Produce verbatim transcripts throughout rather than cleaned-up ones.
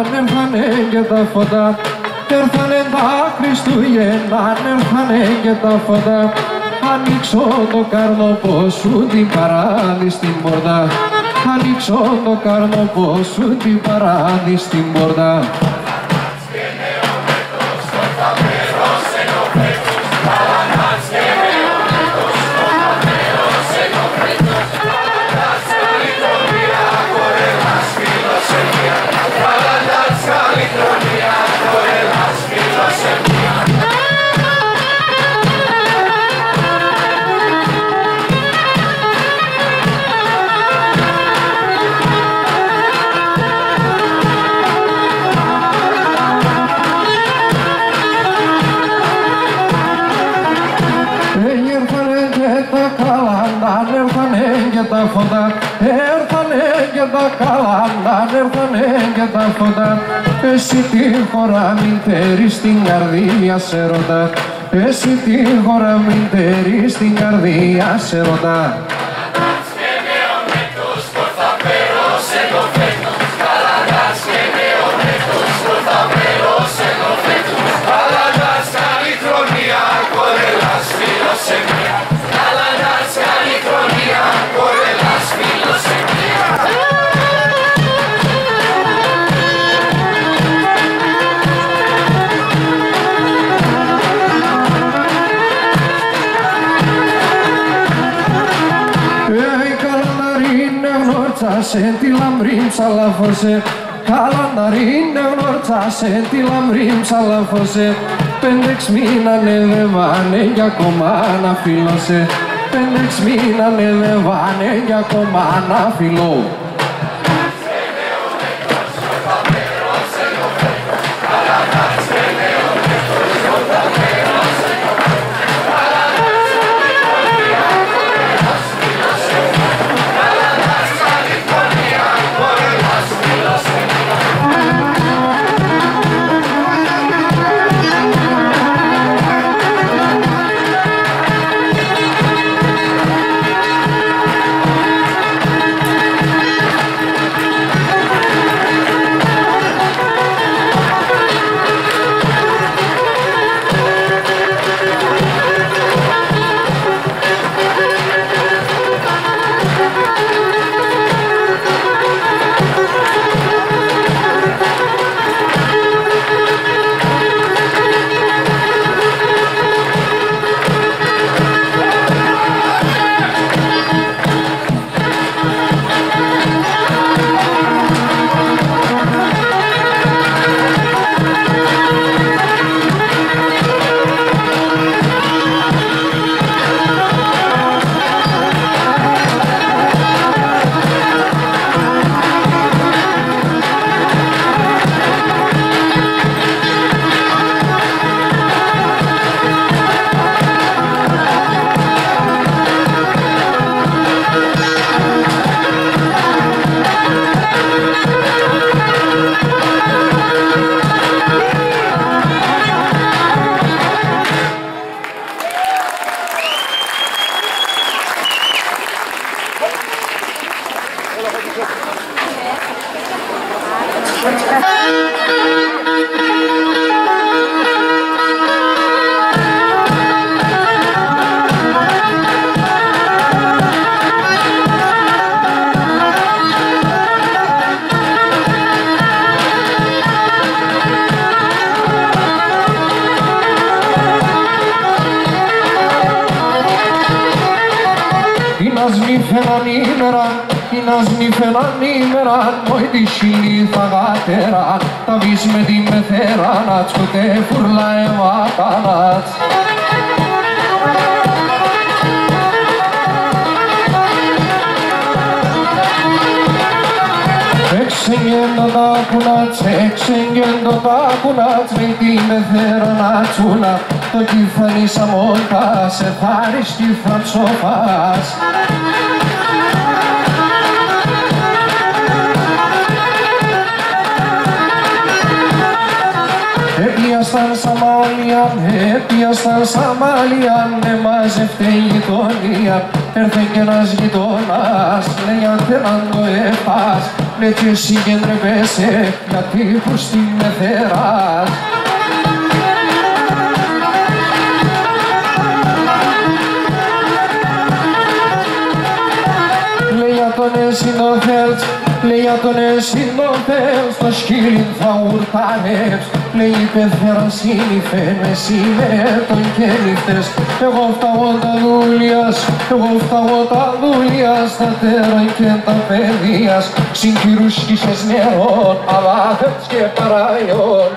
έρθανε και τα φώτα, έρθανε τα Χριστούγεννα, έρθανε και τα φώτα. Ανοίξω το καρνοπό σου την παράδειστη πόρτα, ανοίξω το καρνοπό σου την παράδειστη πόρτα. Έρθανε και τα καλάντα, έρθανε και τα φώτα. Εσύ τη χώρα μητέρη στην καρδία σε ρωτά. Εσύ τη χώρα μητέρη στην καρδία σε ρωτά. Σε τη λαμπρή ψαλάφωσε, καλανταρίνα γνωρτά. Σε τη λαμπρή ψαλάφωσε, πέντε-εξ μήνανε δε βάνε κι ακόμα να φιλώσε. Πέντε-εξ μήνανε δε βάνε κι ακόμα να φιλώ. Επίασταν σαν μόνοι έπιασαν σαμάλια, ναι μαζεύτε η γειτονία. Έρθε κι ένας γειτονάς, λέει αν δεν αν το έφας, ναι κι εσύ και ντρεπέσαι, γιατί που στην εθέρας. Λέει για τον εσύ το θέλς, λέει για τον εσύ το θέλς, το σκύλιν θα ουρτάνες. Λέει η πεθέρα σύνυφε μεσημέρτων και νύχτες. Εγώ φταγώ τα δούλιας, εγώ φταγώ τα δούλιας, τα τέρα και τα παιδείας. Συγκυρούς κίσες νερών, αλάθες και παραγιών.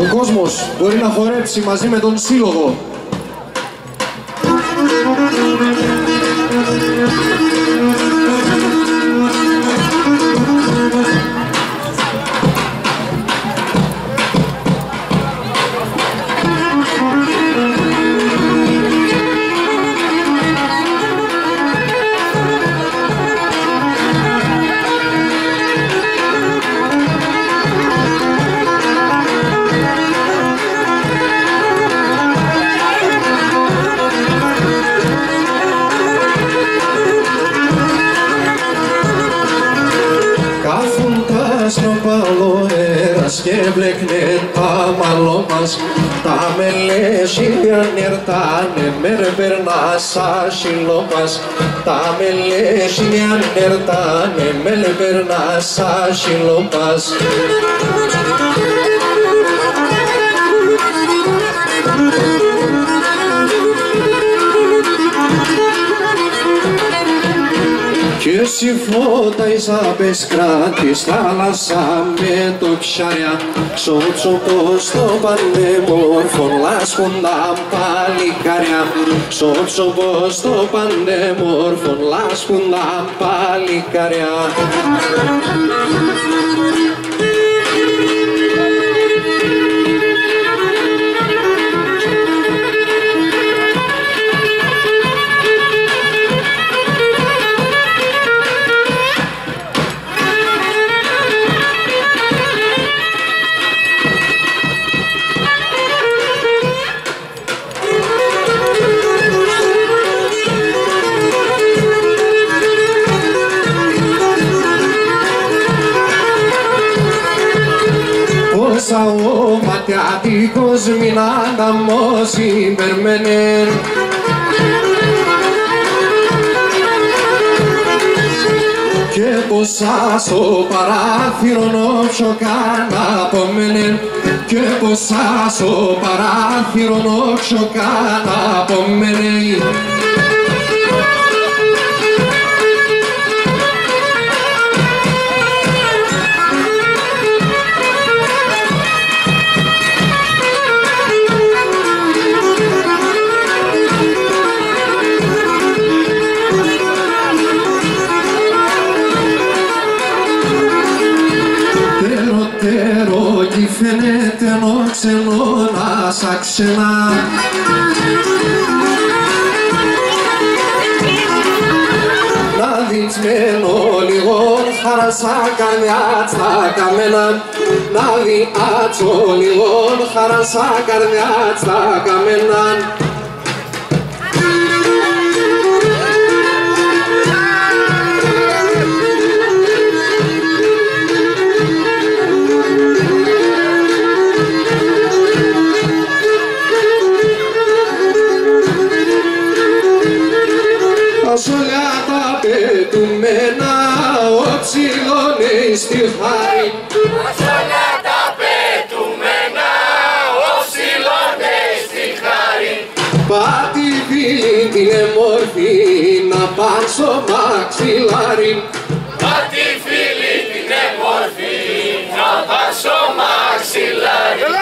Ο κόσμος μπορεί να χορέψει μαζί με τον σύλλογο. Και μπλεκνε τα μαλλό μας, τα μελέσιαν ερτάνε μελπερνά σαν σύλλο μας. Τα μελέσιαν ερτάνε μελπερνά σαν σύλλο μας. Και συμφώτα εις απεσκράτης θάλασσα με το ψάρια σοτσοκός το πανέμορφο λάσκοντα παλικάρια. Σοτσοκός το πανέμορφο λάσκοντα παλικάρια. Ο ματιατικός μην ανταμός υπερμένε. Και ποσά στο παράθυρο όψο καν απομένε. Και ποσά στο παράθυρο όψο καν απομένε. Φαίνεται νόξενο να σα ξενά. Να δεις μένο λίγο χαρασάκαρδιά στα καμένα. Να δει άτσο λίγο χαρασάκαρδιά στα καμένα. Στη χάρη οσόλια τα πετούμενα, οσύλλονται στη χάρη. Πάτη φίλη την εμόρφη να παν στο μαξιλάρι. Πάτη φίλη την εμόρφη να παν στο μαξιλάρι.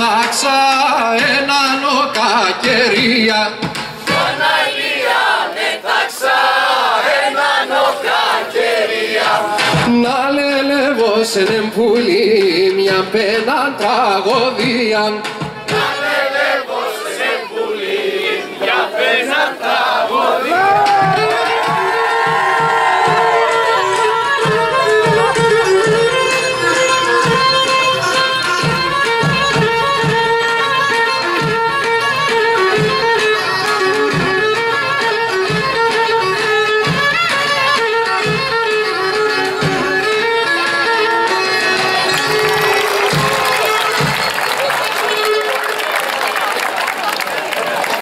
Τάξα έναν οκακερία. Στον Αγία μετάξα έναν οκακερία. Να λελεύω σε νεμπούλη μια πέναν τραγωδία.